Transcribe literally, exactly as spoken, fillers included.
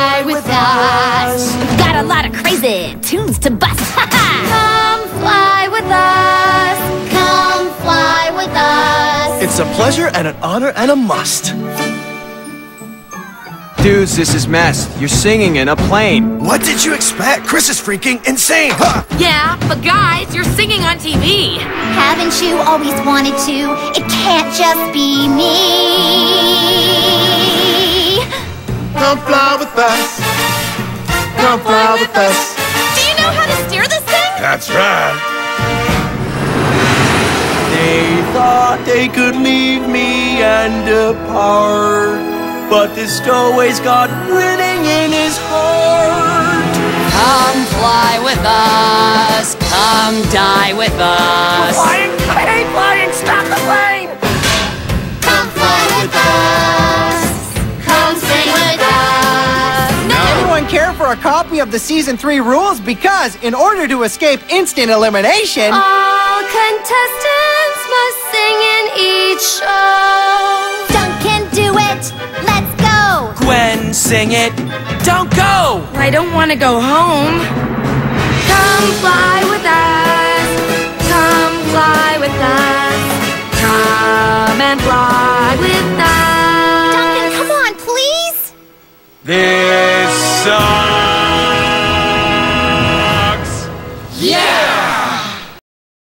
ride with us. We've got a lot of crazy tunes to bust. Come fly with us. Come fly with us. It's a pleasure and an honor and a must. Dudes, this is messed. You're singing in a plane. What did you expect? Chris is freaking insane. Huh. Yeah, but guys, you're singing on T V. Haven't you always wanted to? It can't just be me. Come fly with us. Come fly with us. Do you know how to steer this thing? That's right. They thought they could leave me and depart, but this stowaway's got winning in his heart. Come fly with us. Come die with us. We're flying! I hate flying! Stop the plane! Come fly with us. Come sing with us. Does anyone care for a copy of the Season three rules? Because in order to escape instant elimination, all contestants must sing in each show. Duncan, do it! Gwen, sing it. Don't go! I don't want to go home. Come fly with us. Come fly with us. Come and fly with us. Duncan, come on, please. This song.